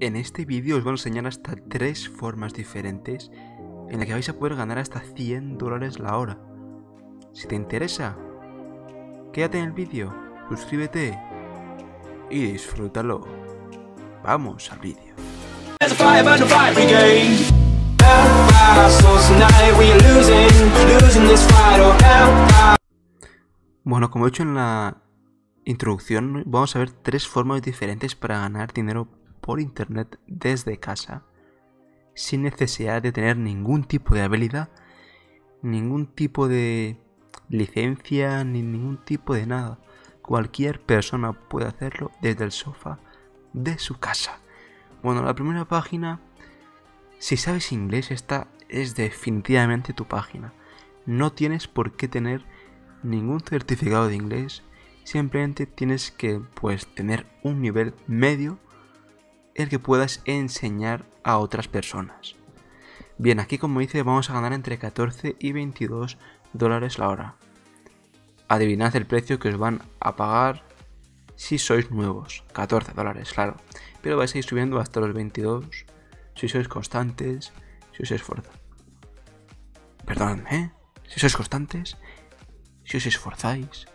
En este vídeo os voy a enseñar hasta 3 formas diferentes en las que vais a poder ganar hasta 100 dólares la hora. Si te interesa, quédate en el vídeo, suscríbete y disfrútalo. Vamos al vídeo. Bueno, como he hecho en la introducción, vamos a ver 3 formas diferentes para ganar dinero por internet desde casa, sin necesidad de tener ningún tipo de habilidad, ningún tipo de licencia, ni ningún tipo de nada. Cualquier persona puede hacerlo desde el sofá de su casa. Bueno, la primera página, si sabes inglés, esta es definitivamente tu página. No tienes por qué tener ningún certificado de inglés, simplemente tienes que tener un nivel medio, el que puedas enseñar a otras personas. Bien, aquí como dice vamos a ganar entre 14 y 22 dólares la hora. Adivinad el precio que os van a pagar si sois nuevos. 14 dólares, claro. Pero vais a ir subiendo hasta los 22 si sois constantes, si os esforzáis. Perdonadme, si sois constantes, si os esforzáis,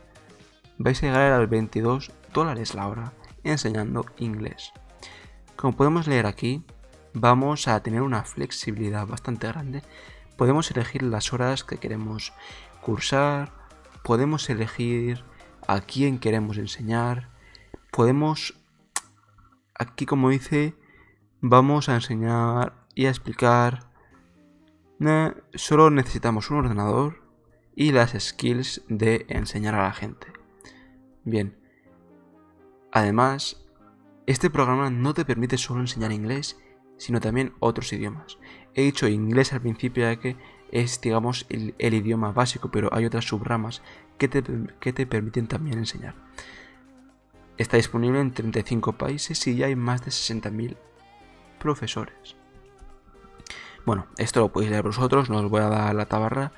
vais a llegar a los 22 dólares la hora enseñando inglés. Como podemos leer aquí, vamos a tener una flexibilidad bastante grande. Podemos elegir las horas que queremos cursar, podemos elegir a quién queremos enseñar, podemos, aquí como dice, vamos a enseñar y a explicar. Solo necesitamos un ordenador y las skills de enseñar a la gente. Bien, además, este programa no te permite solo enseñar inglés, sino también otros idiomas. He dicho inglés al principio, ya que es, digamos, el idioma básico, pero hay otras subramas que te permiten también enseñar. Está disponible en 35 países y ya hay más de 60.000 profesores. Bueno, esto lo podéis leer vosotros, no os voy a dar la tabarra.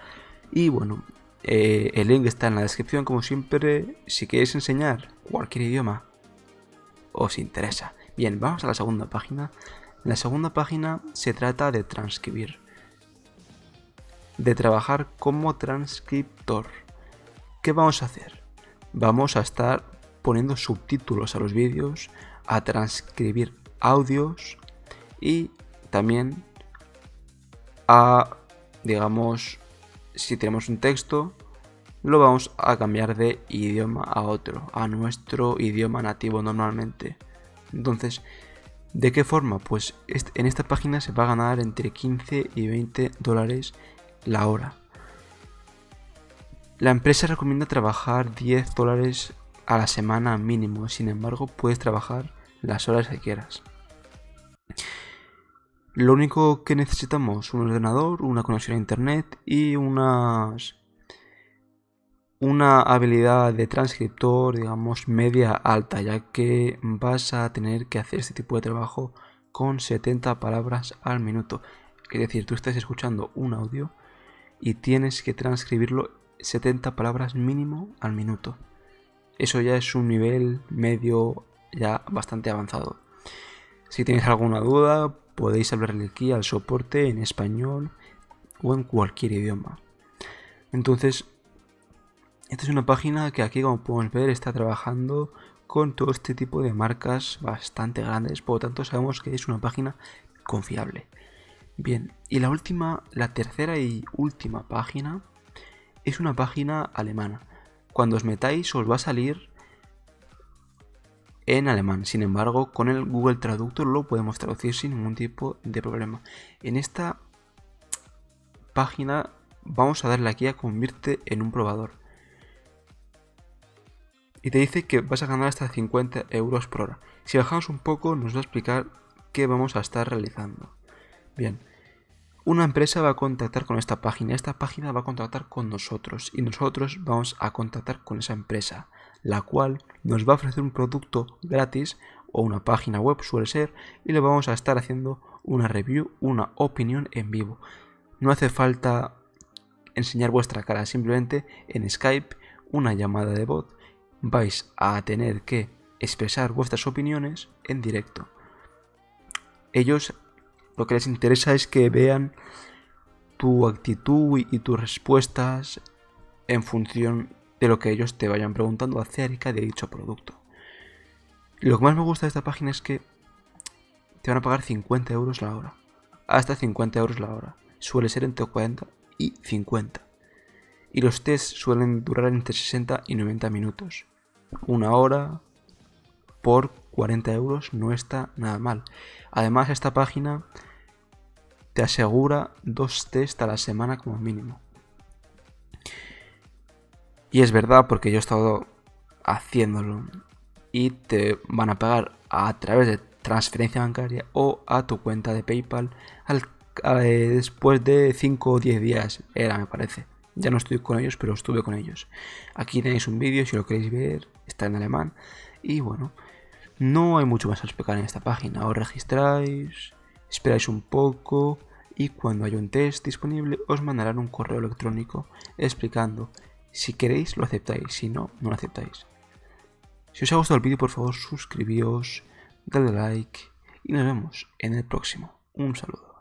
Y bueno, el link está en la descripción, como siempre, si queréis enseñar cualquier idioma. Os interesa. Bien, vamos a la segunda página. La segunda página se trata de transcribir, de trabajar como transcriptor. ¿Qué vamos a hacer? Vamos a estar poniendo subtítulos a los vídeos, a transcribir audios y también a, digamos, si tenemos un texto, lo vamos a cambiar de idioma a otro, a nuestro idioma nativo normalmente. Entonces, ¿de qué forma? Pues en esta página se va a ganar entre 15 y 20 dólares la hora. La empresa recomienda trabajar 10 dólares a la semana mínimo, sin embargo puedes trabajar las horas que quieras. Lo único que necesitamos es un ordenador, una conexión a internet y una habilidad de transcriptor, digamos, media alta, ya que vas a tener que hacer este tipo de trabajo con 70 palabras al minuto. Es decir, tú estás escuchando un audio y tienes que transcribirlo 70 palabras mínimo al minuto. Eso ya es un nivel medio ya bastante avanzado. Si tenéis alguna duda, podéis hablarle aquí al soporte en español o en cualquier idioma. Entonces, esta es una página que aquí, como podemos ver, está trabajando con todo este tipo de marcas bastante grandes. Por lo tanto, sabemos que es una página confiable. Bien, y la última, la tercera y última página, es una página alemana. Cuando os metáis os va a salir en alemán. Sin embargo, con el Google Traductor lo podemos traducir sin ningún tipo de problema. En esta página vamos a darle aquí a convierte en un probador. Y te dice que vas a ganar hasta 50 euros por hora. Si bajamos un poco nos va a explicar qué vamos a estar realizando. Bien, una empresa va a contactar con esta página. Esta página va a contactar con nosotros y nosotros vamos a contactar con esa empresa, la cual nos va a ofrecer un producto gratis o una página web suele ser, y le vamos a estar haciendo una review, una opinión en vivo. No hace falta enseñar vuestra cara, simplemente en Skype, una llamada de voz, vais a tener que expresar vuestras opiniones en directo. Ellos lo que les interesa es que vean tu actitud y tus respuestas en función de lo que ellos te vayan preguntando acerca de dicho producto. Lo que más me gusta de esta página es que te van a pagar 50 euros la hora. Hasta 50 euros la hora. Suele ser entre 40 y 50. Y los tests suelen durar entre 60 y 90 minutos. Una hora por 40 euros no está nada mal. Además, esta página te asegura 2 tests a la semana como mínimo. Y es verdad, porque yo he estado haciéndolo. Y te van a pagar a través de transferencia bancaria o a tu cuenta de PayPal después de 5 o 10 días era, me parece. Ya no estoy con ellos, pero estuve con ellos. Aquí tenéis un vídeo si lo queréis ver, está en alemán. Y bueno, no hay mucho más a explicar en esta página. Os registráis, esperáis un poco y cuando haya un test disponible os mandarán un correo electrónico explicando. Si queréis lo aceptáis, si no, no lo aceptáis. Si os ha gustado el vídeo, por favor suscribíos, dale like y nos vemos en el próximo. Un saludo.